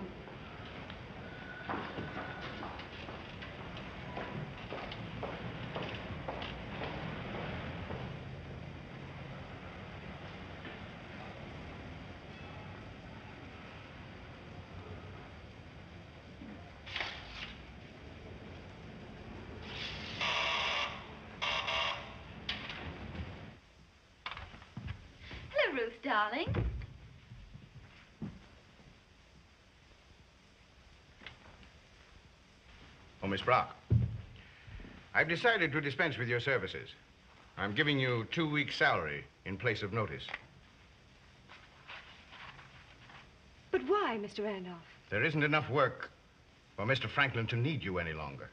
Darling. Oh, Miss Brock, I've decided to dispense with your services. I'm giving you two weeks' salary in place of notice. But why, Mister Randolph? There isn't enough work for Mister Franklin to need you any longer.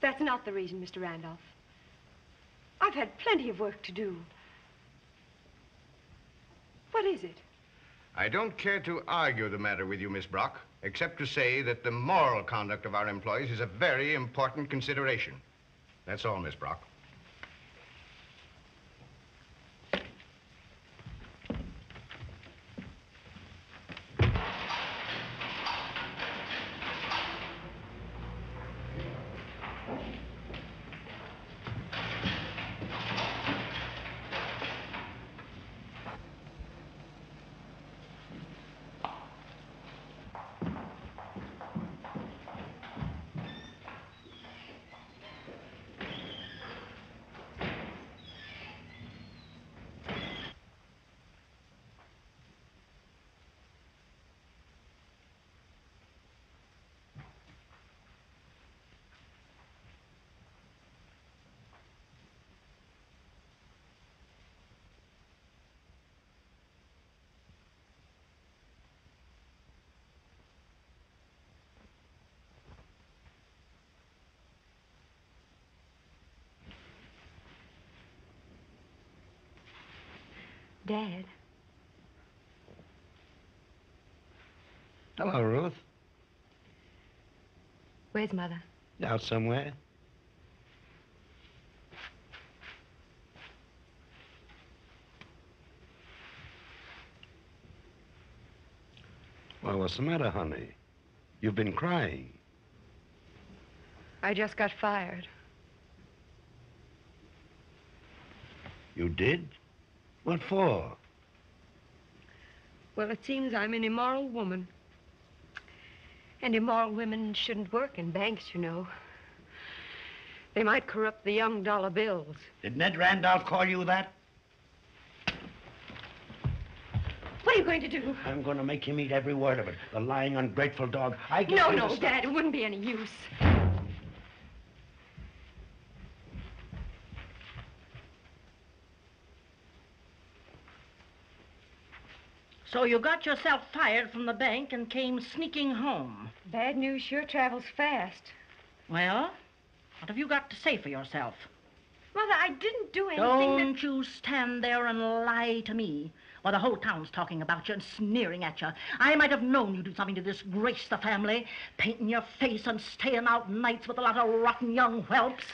That's not the reason, Mister Randolph. I've had plenty of work to do. What is it? I don't care to argue the matter with you, Miss Brock, except to say that the moral conduct of our employees is a very important consideration. That's all, Miss Brock. Dad. Hello, Ruth. Where's Mother? Out somewhere. Well, what's the matter, honey? You've been crying. I just got fired. You did? What for? Well, it seems I'm an immoral woman. And immoral women shouldn't work in banks, you know. They might corrupt the young dollar bills. Did Ned Randolph call you that? What are you going to do? I'm going to make him eat every word of it. The lying, ungrateful dog. I can't. No, no, Dad, it wouldn't be any use. So you got yourself fired from the bank and came sneaking home. Bad news sure travels fast. Well, what have you got to say for yourself? Mother, I didn't do anything. Don't that... you stand there and lie to me. While the whole town's talking about you and sneering at you. I might have known you'd do something to disgrace the family, painting your face and staying out nights with a lot of rotten young whelps.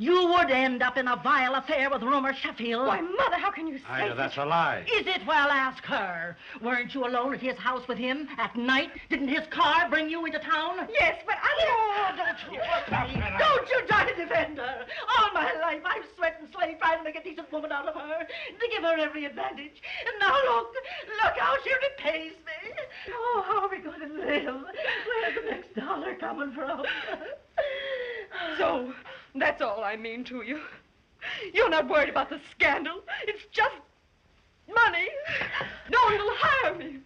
You would end up in a vile affair with Rumor Sheffield. Why, Mother, how can you say that? Ida, that's a lie. Is it? Well, ask her. Weren't you alone at his house with him at night? Didn't his car bring you into town? Yes, but I... Oh, don't you... Stop, don't you try to defend her. All my life, I've sweat and slaved trying to make a decent woman out of her, to give her every advantage. And now, look, look how she repays me. Oh, how are we going to live? Where's the next dollar coming from? So... That's all I mean to you. You're not worried about the scandal. It's just money. No one will hire me.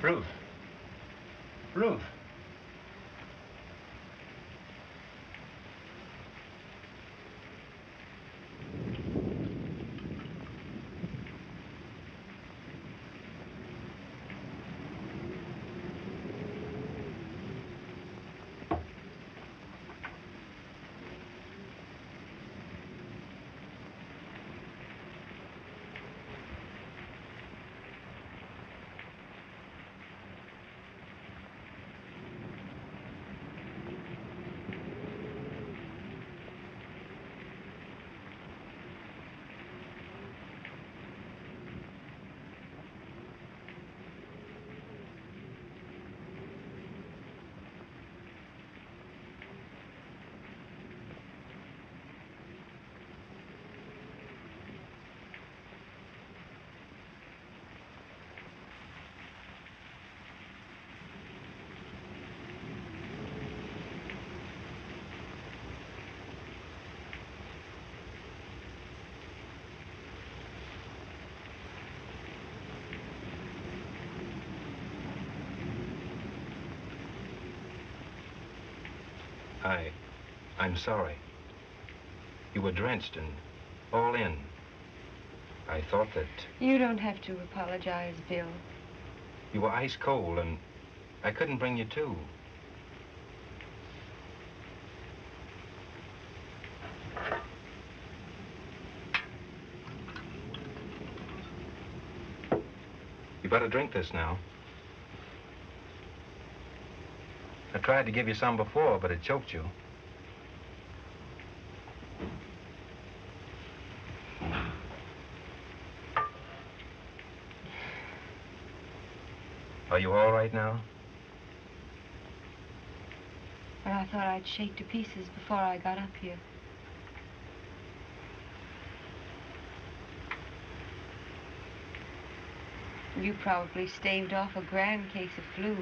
Ruth. Ruth. I, I'm sorry. You were drenched and all in. I thought that... You don't have to apologize, Bill. You were ice cold and I couldn't bring you to. You better drink this now. I tried to give you some before, but it choked you. Are you all right now? Well, I thought I'd shake to pieces before I got up here. You probably staved off a grand case of flu.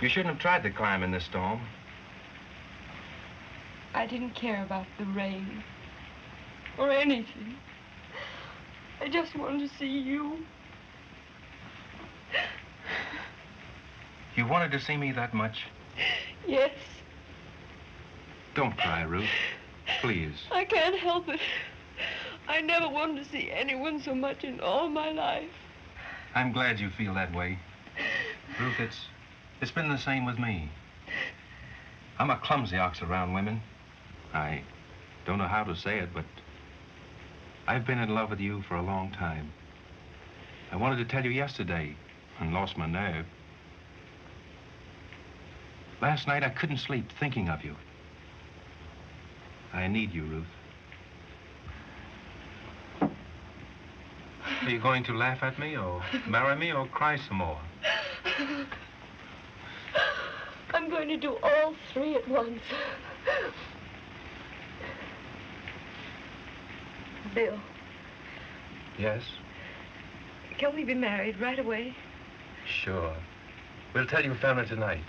You shouldn't have tried to climb in this storm. I didn't care about the rain or anything. I just wanted to see you. You wanted to see me that much? Yes. Don't cry, Ruth. Please. I can't help it. I never wanted to see anyone so much in all my life. I'm glad you feel that way. Ruth, it's, it's been the same with me. I'm a clumsy ox around women. I don't know how to say it, but I've been in love with you for a long time. I wanted to tell you yesterday and lost my nerve. Last night, I couldn't sleep thinking of you. I need you, Ruth. Are you going to laugh at me or marry me or cry some more? I'm going to do all three at once. Bill. Yes? Can we be married right away? Sure. We'll tell your family tonight.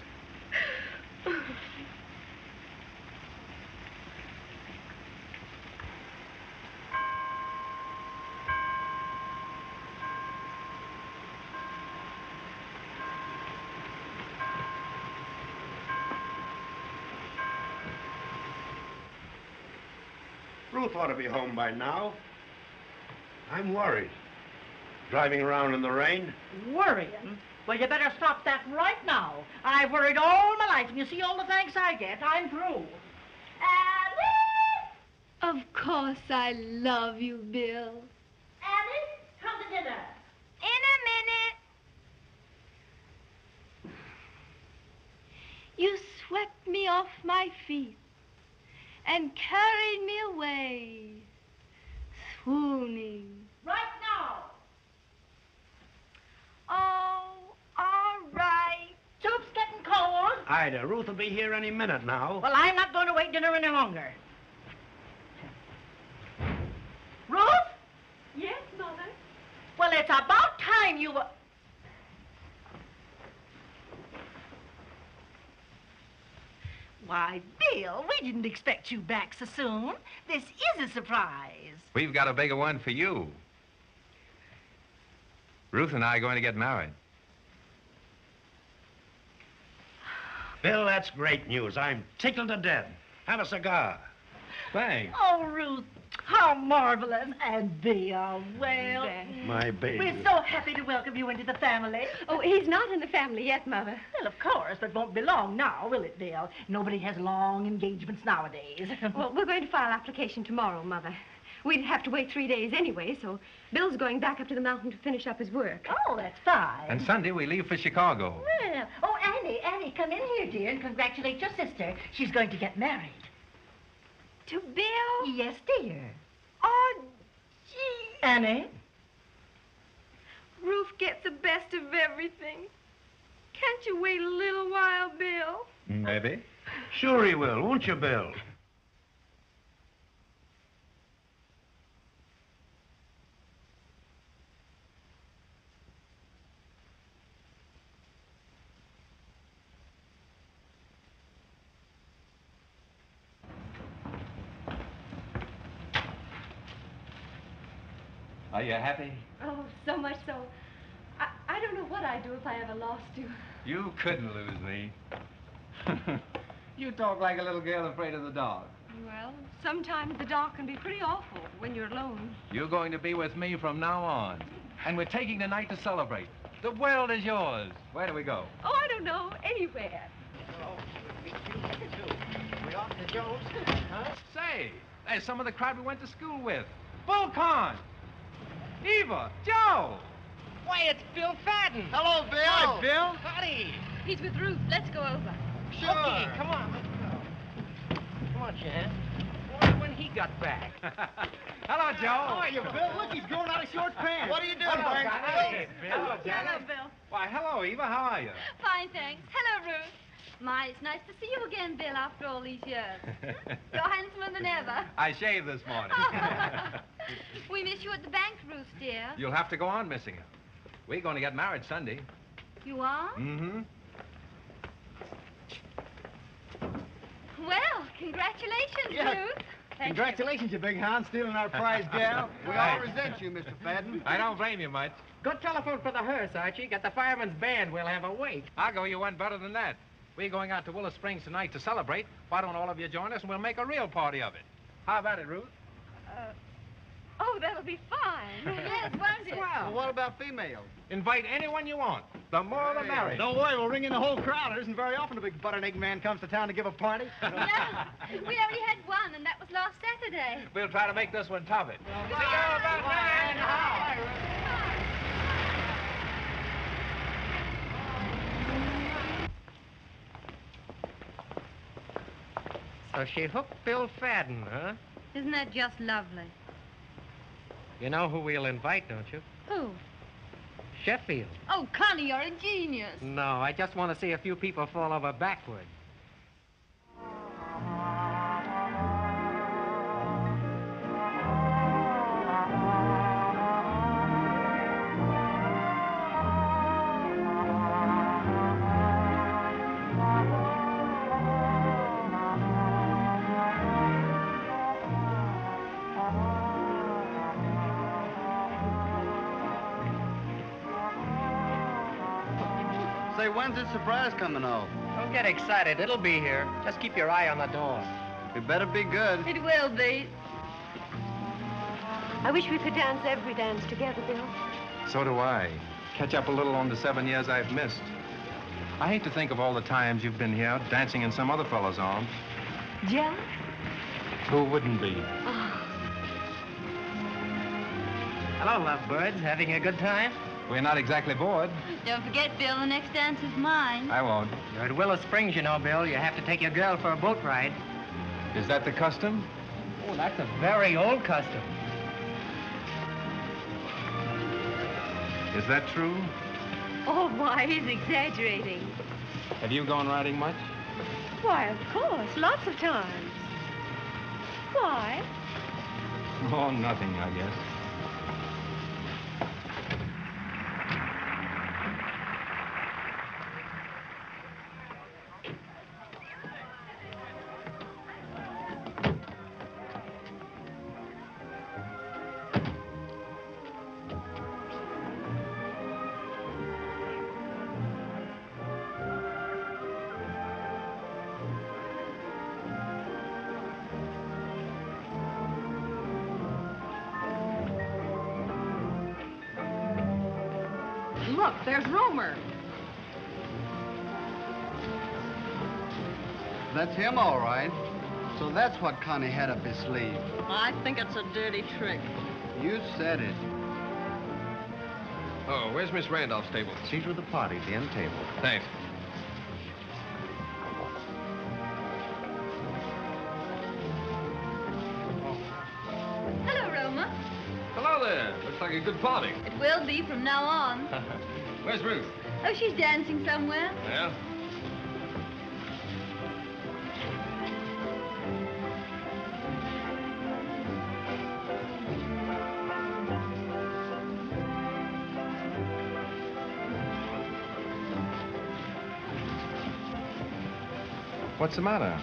Ruth ought to be home by now. I'm worried. Driving around in the rain. Worrying? Well, you better stop that right now. I've worried all my life, and you see all the thanks I get. I'm through. Alice! Of course I love you, Bill. Alice, come to dinner. In a minute. You swept me off my feet and carried me away, swooning. Right now. Oh. All right. Soup's getting cold. Ida, Ruth will be here any minute now. Well, I'm not going to wait dinner any longer. Ruth? Yes, Mother? Well, it's about time you were... Why, Bill, we didn't expect you back so soon. This is a surprise. We've got a bigger one for you. Ruth and I are going to get married. Bill, that's great news. I'm tickled to death. Have a cigar. Thanks. Oh, Ruth, how marvelous. And Bill, well... My baby. We're so happy to welcome you into the family. Oh, he's not in the family yet, Mother. Well, of course, but won't be long now, will it, Bill? Nobody has long engagements nowadays. Well, we're going to file application tomorrow, Mother. We'd have to wait three days anyway, so Bill's going back up to the mountain to finish up his work. Oh, that's fine. And Sunday, we leave for Chicago. Well, oh, Annie, Annie, come in here, dear, and congratulate your sister. She's going to get married. To Bill? Yes, dear. Oh, gee. Annie? Ruth gets the best of everything. Can't you wait a little while, Bill? Maybe. Sure he will, won't you, Bill? Are you happy? Oh, so much so. I, I don't know what I'd do if I ever lost you. You couldn't lose me. You talk like a little girl afraid of the dog. Well, sometimes the dog can be pretty awful when you're alone. You're going to be with me from now on. And we're taking the night to celebrate. The world is yours. Where do we go? Oh, I don't know. Anywhere. Oh, we off to Joe's. Huh? Say, there's some of the crowd we went to school with. Bull Con. Eva, Joe! Why, it's Bill Fadden. Hello, Bill. Hi, Bill. Howdy. He's with Ruth. Let's go over. Sure. Okay, come on. Let's go. Come on, Jan. Boy, when he got back. Hello, Joe. How are you, Bill? Look, he's growing out of short pants. What are you doing, Bill? Hello, Bill. Hello, Bill. Why, hello, Eva. How are you? Fine, thanks. Hello, Ruth. My, it's nice to see you again, Bill, after all these years. You're handsomer than ever. I shaved this morning. We miss you at the bank, Ruth, dear. You'll have to go on missing us. We're going to get married Sunday. You are? Mm-hmm. Well, congratulations, yeah. Ruth. Thank Congratulations, you. you big hound, stealing our prize gal. We all resent you, Mister Fadden. I don't blame you much. Go telephone for the hearse, Archie. Got the fireman's band. We'll have a wake. I'll go you one better than that. We're going out to Willow Springs tonight to celebrate. Why don't all of you join us and we'll make a real party of it? How about it, Ruth? Uh, oh, that'll be fine. Yes, won't it? Well, what about females? Invite anyone you want. The more hey. the merrier. Don't worry, we'll ring in the whole crowd. There isn't very often a big butter and egg man comes to town to give a party. No, we already had one, and that was last Saturday. We'll try to make this one top it. Well, see you about nine. Hi. So she hooked Bill Fadden, huh? Isn't that just lovely? You know who we'll invite, don't you? Who? Sheffield. Oh, Connie, you're a genius. No, I just want to see a few people fall over backward. When's the surprise coming off? Don't get excited. It'll be here. Just keep your eye on the door. It better be good. It will be. I wish we could dance every dance together, Bill. So do I. Catch up a little on the seven years I've missed. I hate to think of all the times you've been here dancing in some other fellow's arms. Jack? Who wouldn't be? Oh. Hello, lovebirds. Having a good time? We're not exactly bored. Don't forget, Bill, the next dance is mine. I won't. You're at Willow Springs, you know, Bill. You have to take your girl for a boat ride. Is that the custom? Oh, that's a very old custom. Is that true? Oh, why, he's exaggerating. Have you gone riding much? Why, of course, lots of times. Why? Oh, nothing, I guess. Look, there's Romer. That's him, all right. So that's what Connie had up his sleeve. I think it's a dirty trick. You said it. Oh, where's Miss Randolph's table? She's with the party at the end table. Thanks. A good party. It will be from now on. Where's Ruth? Oh, she's dancing somewhere. Yeah? What's the matter?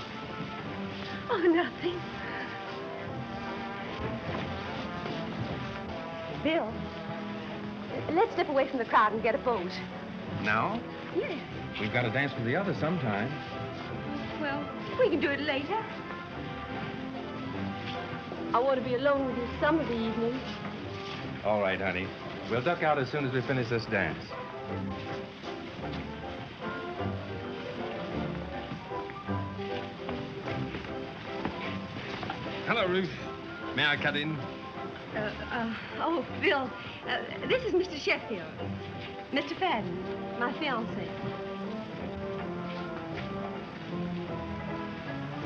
Oh, nothing. Bill, let's slip away from the crowd and get a boat. Now? Yes. We've got to dance with the others sometime. Well, we can do it later. I want to be alone with you some of the evenings. All right, honey. We'll duck out as soon as we finish this dance. Hello, Ruth. May I cut in? Uh, uh, oh, Bill, uh, this is Mister Sheffield. Mister Fadden, my fiancé.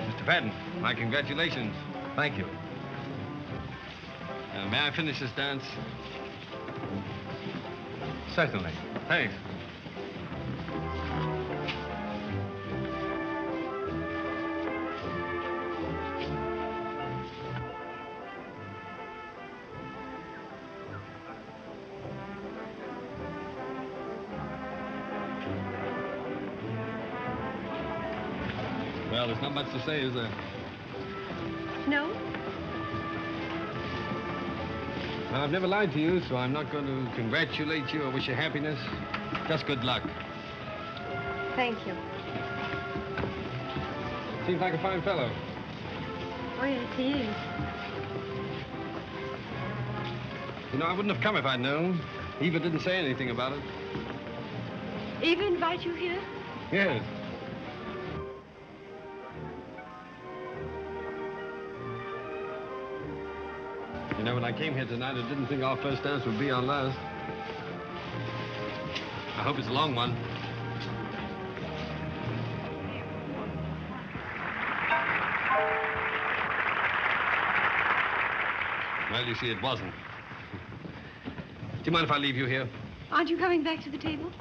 Mister Fadden, my congratulations. Thank you. Uh, may I finish this dance? Certainly. Thanks. Well, there's not much to say, is there? No. Now, I've never lied to you, so I'm not going to congratulate you or wish you happiness. Just good luck. Thank you. Seems like a fine fellow. Oh, yes, he is. You know, I wouldn't have come if I'd known. Eva didn't say anything about it. Eva invite you here? Yes. You know, when I came here tonight, I didn't think our first dance would be our last. I hope it's a long one. Well, you see, it wasn't. Do you mind if I leave you here? Aren't you coming back to the table?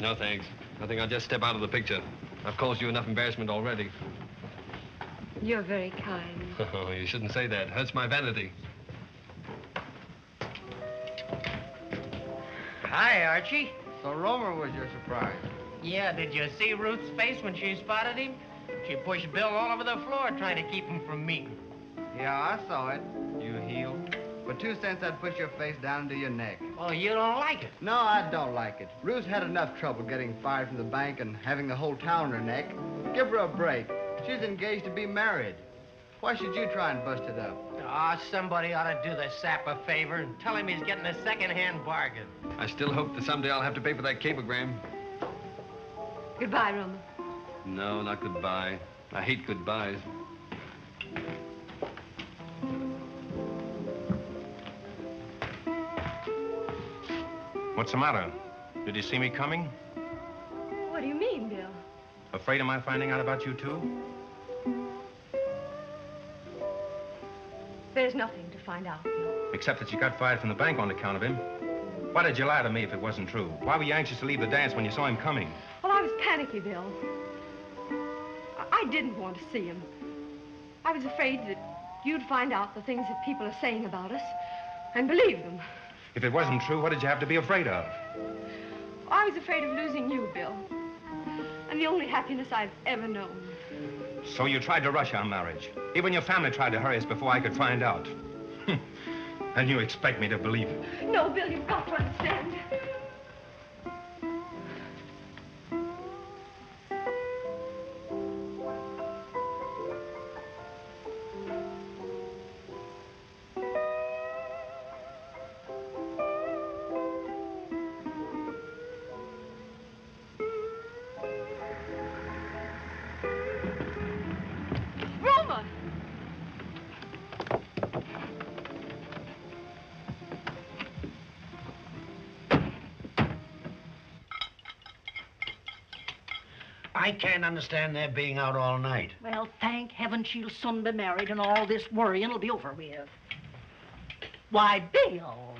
No, thanks. I think I'll just step out of the picture. I've caused you enough embarrassment already. You're very kind. Oh, you shouldn't say that. It hurts my vanity. Hi, Archie. So Romer was your surprise. Yeah, did you see Ruth's face when she spotted him? She pushed Bill all over the floor trying to keep him from meeting. Yeah, I saw it. You heel. For two cents, I'd push your face down to your neck. Oh, you don't like it? No, I don't like it. Ruth's had enough trouble getting fired from the bank and having the whole town on her neck. Give her a break. She's engaged to be married. Why should you try and bust it up? Ah, oh, somebody ought to do the sap a favor and tell him he's getting a second-hand bargain. I still hope that someday I'll have to pay for that cablegram. Goodbye, Roman. No, not goodbye. I hate goodbyes. What's the matter? Did you see me coming? What do you mean, Bill? Afraid of my finding out about you, too? There's nothing to find out, Bill. Except that you got fired from the bank on account of him. Why did you lie to me if it wasn't true? Why were you anxious to leave the dance when you saw him coming? Well, I was panicky, Bill. I didn't want to see him. I was afraid that you'd find out the things that people are saying about us and believe them. If it wasn't true, what did you have to be afraid of? I was afraid of losing you, Bill. And the only happiness I've ever known. So you tried to rush our marriage. Even your family tried to hurry us before I could find out. And you expect me to believe it? No, Bill, you've got to understand. I can't understand their being out all night. Well, thank heaven she'll soon be married and all this worrying will be over with. Why, Bill!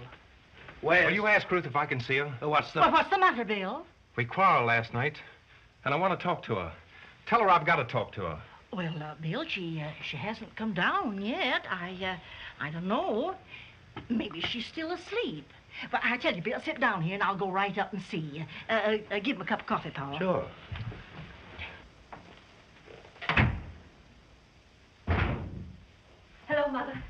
Well, will you ask Ruth if I can see her? What's the... Well, what's the matter, Bill? We quarreled last night, and I want to talk to her. Tell her I've got to talk to her. Well, uh, Bill, she, uh, she hasn't come down yet. I, uh, I don't know. Maybe she's still asleep. But I tell you, Bill, sit down here and I'll go right up and see you. Uh, uh, give him a cup of coffee, Paul. Sure. Mother,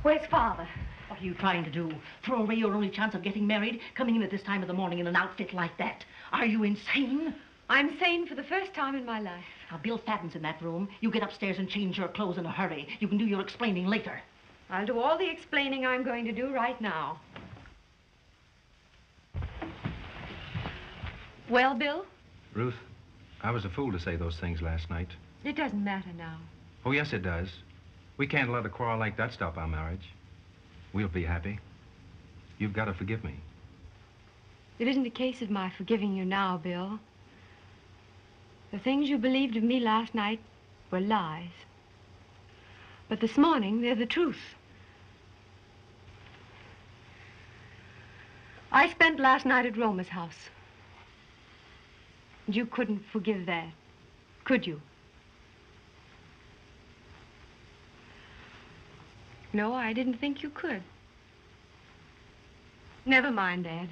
where's Father? What are you trying to do? Throw away your only chance of getting married? Coming in at this time of the morning in an outfit like that? Are you insane? I'm sane for the first time in my life. Now, Bill Fadden's in that room. You get upstairs and change your clothes in a hurry. You can do your explaining later. I'll do all the explaining I'm going to do right now. Well, Bill? Ruth, I was a fool to say those things last night. It doesn't matter now. Oh, yes, it does. We can't let a quarrel like that stop our marriage. We'll be happy. You've got to forgive me. It isn't a case of my forgiving you now, Bill. The things you believed of me last night were lies. But this morning, they're the truth. I spent last night at Roma's house. And you couldn't forgive that, could you? No, I didn't think you could. Never mind, Dad.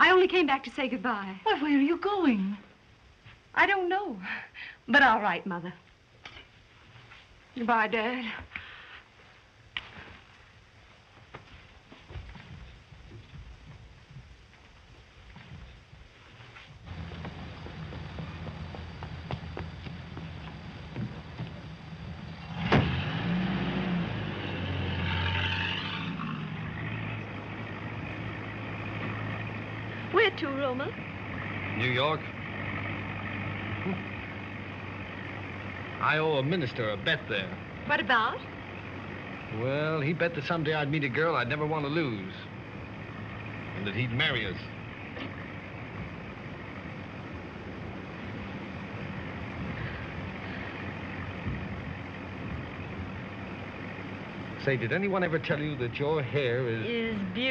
I only came back to say goodbye. Well, where are you going? I don't know. But all right, Mother. Goodbye, Dad. Where to, Roma? New York. I owe a minister a bet there. What about? Well, he bet that someday I'd meet a girl I'd never want to lose. And that he'd marry us. Say, did anyone ever tell you that your hair is... Is beautiful.